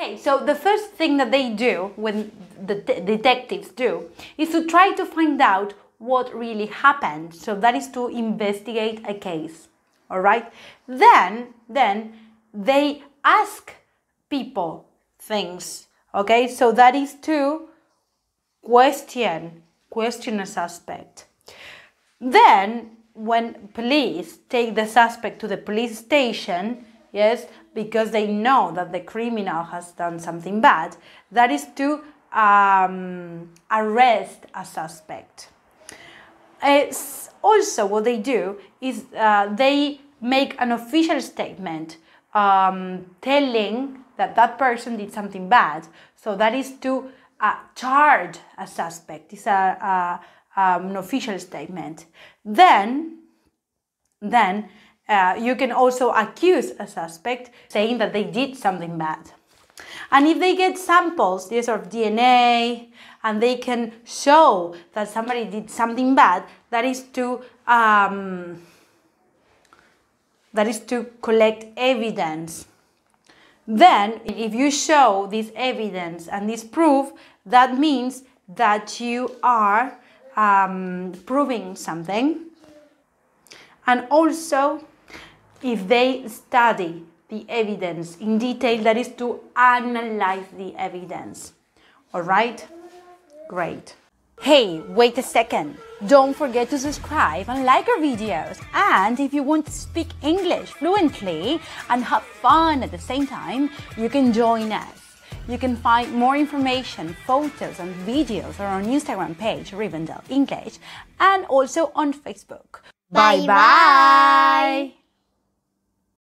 Okay, so the first thing that they do, when the detectives do, is to try to find out what really happened. So that is to investigate a case, all right? Then they ask people things, okay? So that is to question a suspect. Then when police take the suspect to the police station, yes, because they know that the criminal has done something bad, that is to arrest a suspect. Also, what they do is they make an official statement telling that that person did something bad. So that is to charge a suspect. It's an official statement. Then you can also accuse a suspect, saying that they did something bad. And if they get samples, yes, of DNA, and they can show that somebody did something bad, that is to collect evidence. Then, if you show this evidence and this proof, that means that you are proving something. And also, if they study the evidence in detail, that is to analyze the evidence. All right? Great. Hey, wait a second. Don't forget to subscribe and like our videos. And if you want to speak English fluently and have fun at the same time, you can join us. You can find more information, photos and videos on our Instagram page, Rivendell English, and also on Facebook. Bye-bye!